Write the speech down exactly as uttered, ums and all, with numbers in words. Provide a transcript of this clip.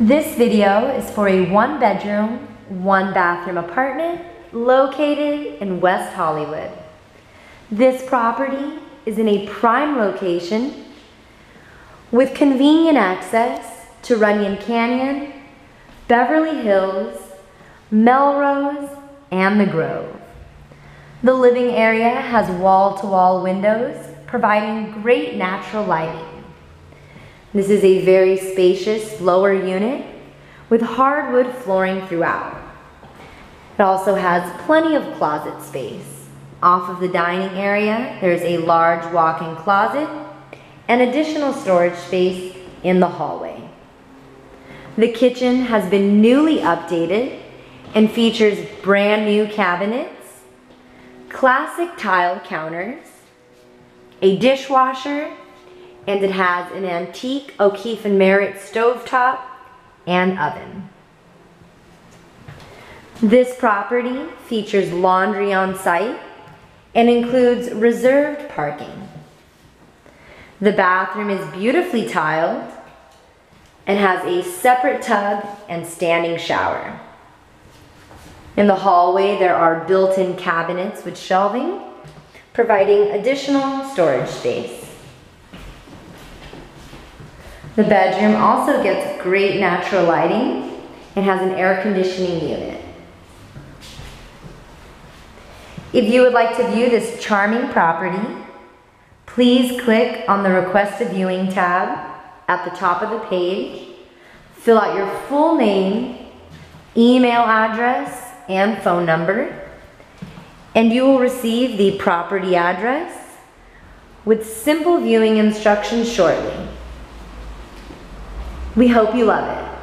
This video is for a one bedroom, one bathroom apartment located in West Hollywood. This property is in a prime location with convenient access to Runyon Canyon, Beverly Hills, Melrose, and The Grove. The living area has wall-to-wall windows providing great natural lighting. This is a very spacious lower unit with hardwood flooring throughout. It also has plenty of closet space. Off of the dining area, there's a large walk-in closet and additional storage space in the hallway. The kitchen has been newly updated and features brand new cabinets, classic tile counters, a dishwasher, and it has an antique O'Keefe and Merritt stovetop and oven. This property features laundry on site and includes reserved parking. The bathroom is beautifully tiled and has a separate tub and standing shower. In the hallway, there are built-in cabinets with shelving, providing additional storage space. The bedroom also gets great natural lighting and has an air conditioning unit. If you would like to view this charming property, please click on the Request a Viewing tab at the top of the page, fill out your full name, email address, and phone number, and you will receive the property address with simple viewing instructions shortly. We hope you love it.